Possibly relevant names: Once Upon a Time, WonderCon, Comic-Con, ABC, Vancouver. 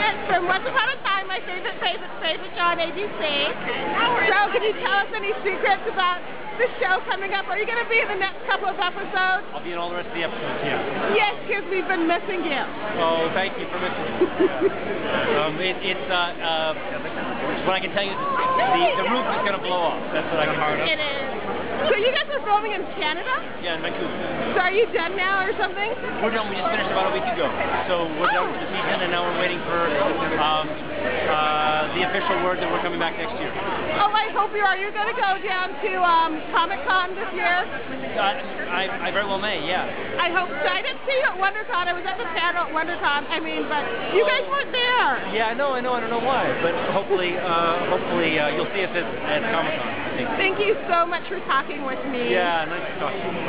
Bridget from Once Upon a Time, my favorite show on ABC. So can you tell us any secrets about the show coming up? Are you going to be in the next couple of episodes? I'll be in all the rest of the episodes, yeah. Yes, because we've been missing you. Oh, thank you for missing me. What I can tell you is the roof is going to blow off. That's what I can tell you. It is. So you guys were filming in Canada? Yeah, in Vancouver. So are you done now or something? We're done. We just finished about a week ago. So we're done for the season, and now we're waiting for the official word that we're coming back next year. Oh, I hope you are. You're going to go down to Comic-Con this year? I very well may, yeah. I hope so. I didn't see you at WonderCon. I was at the panel at WonderCon. But you guys weren't there. Yeah, I know. I don't know why. But hopefully, hopefully you'll see us at Comic-Con. Thank you so much for talking with me. Yeah, nice to talk to you.